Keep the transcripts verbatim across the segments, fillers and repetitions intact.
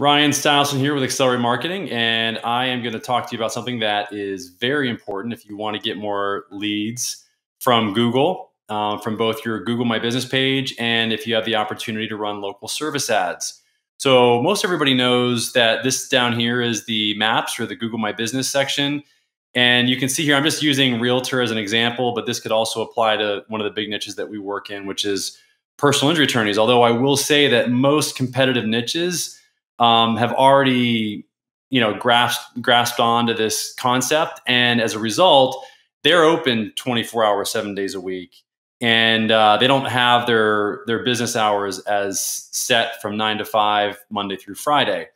Ryan Steinolfson here with Accelerate Marketing, and I am going to talk to you about something that is very important if you want to get more leads from Google, uh, from both your Google My Business page and if you have the opportunity to run local service ads. So most everybody knows that this down here is the maps or the Google My Business section. And you can see here, I'm just using realtor as an example, but this could also apply to one of the big niches that we work in, which is personal injury attorneys. Although I will say that most competitive niches Um, have already, you know, grasped, grasped onto this concept. And as a result, they're open twenty-four hours, seven days a week. And uh, they don't have their, their business hours as set from nine to five, Monday through Friday.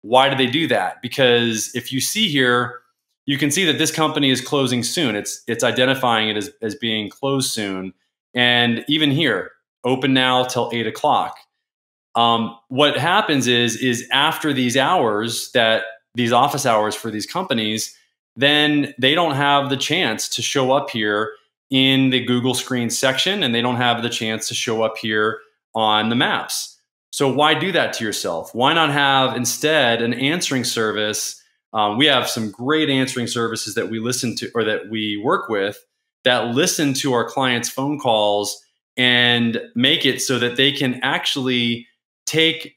Why do they do that? Because if you see here, you can see that this company is closing soon. It's, it's identifying it as, as being closed soon. And even here, open now till eight o'clock. Um, what happens is, is after these hours, that these office hours for these companies, then they don't have the chance to show up here in the Google Screened section, and they don't have the chance to show up here on the maps. So why do that to yourself? Why not have instead an answering service? Um, we have some great answering services that we listen to, or that we work with, that listen to our clients' phone calls and make it so that they can actually take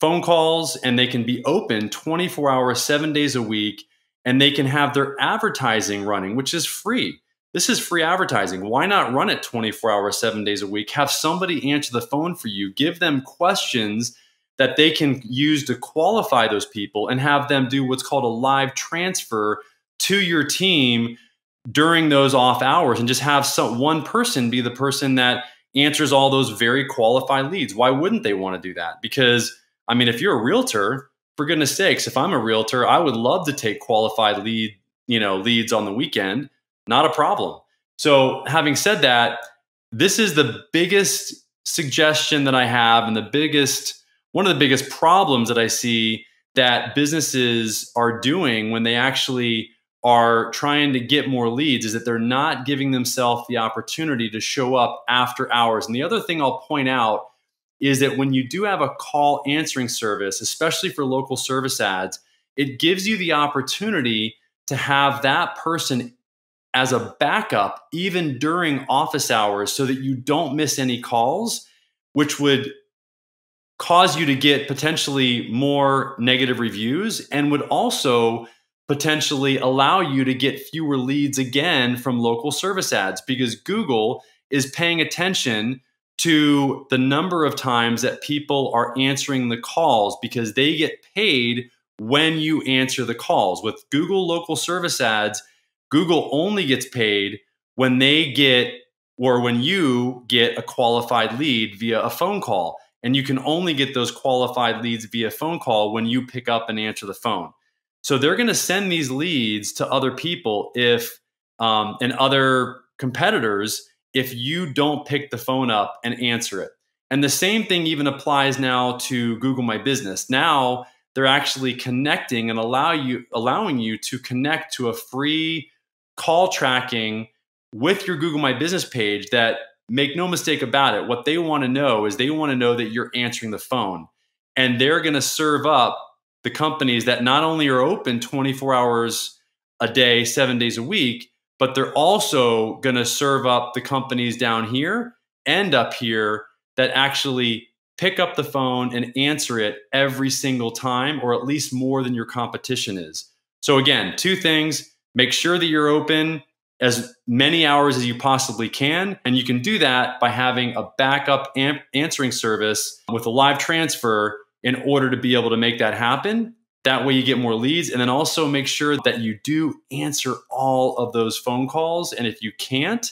phone calls, and they can be open twenty-four hours, seven days a week, and they can have their advertising running, which is free. This is free advertising. Why not run it twenty-four hours, seven days a week? Have somebody answer the phone for you, give them questions that they can use to qualify those people, and have them do what's called a live transfer to your team during those off hours, and just have some, one person be the person that answers all those very qualified leads. Why wouldn't they want to do that? Because, I mean, if you're a realtor, for goodness sakes, if I'm a realtor, I would love to take qualified lead, you know, leads on the weekend, not a problem. So having said that, this is the biggest suggestion that I have, and the biggest, one of the biggest problems that I see that businesses are doing when they actually are trying to get more leads, is that they're not giving themselves the opportunity to show up after hours. And the other thing I'll point out is that when you do have a call answering service, especially for local service ads, it gives you the opportunity to have that person as a backup even during office hours, so that you don't miss any calls, which would cause you to get potentially more negative reviews, and would also potentially allow you to get fewer leads again from local service ads, because Google is paying attention to the number of times that people are answering the calls, because they get paid when you answer the calls. With Google Local Service Ads, Google only gets paid when they get, or when you get a qualified lead via a phone call. And you can only get those qualified leads via phone call when you pick up and answer the phone. So they're going to send these leads to other people if um, and other competitors if you don't pick the phone up and answer it. And the same thing even applies now to Google My Business. Now they're actually connecting and allow you, allowing you to connect to a free call tracking with your Google My Business page that, make no mistake about it, what they want to know is they want to know that you're answering the phone. And they're going to serve up the companies that not only are open twenty-four hours a day, seven days a week, but they're also going to serve up the companies down here and up here that actually pick up the phone and answer it every single time, or at least more than your competition is. So again, two things: make sure that you're open as many hours as you possibly can. And you can do that by having a backup answering service with a live transfer in order to be able to make that happen. That way you get more leads. And then also make sure that you do answer all of those phone calls. And if you can't,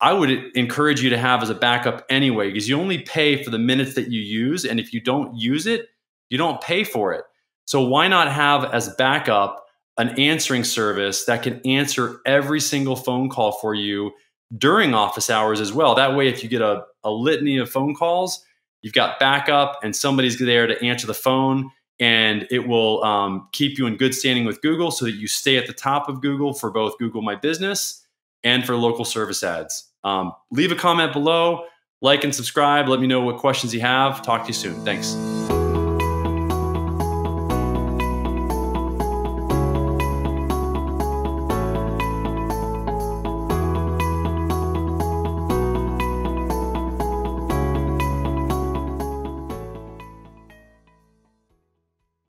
I would encourage you to have as a backup anyway, because you only pay for the minutes that you use. And if you don't use it, you don't pay for it. So why not have as backup an answering service that can answer every single phone call for you during office hours as well? That way, if you get a, a litany of phone calls, you've got backup and somebody's there to answer the phone, and it will um, keep you in good standing with Google, so that you stay at the top of Google for both Google My Business and for local service ads. Um, leave a comment below, like and subscribe. Let me know what questions you have. Talk to you soon. Thanks.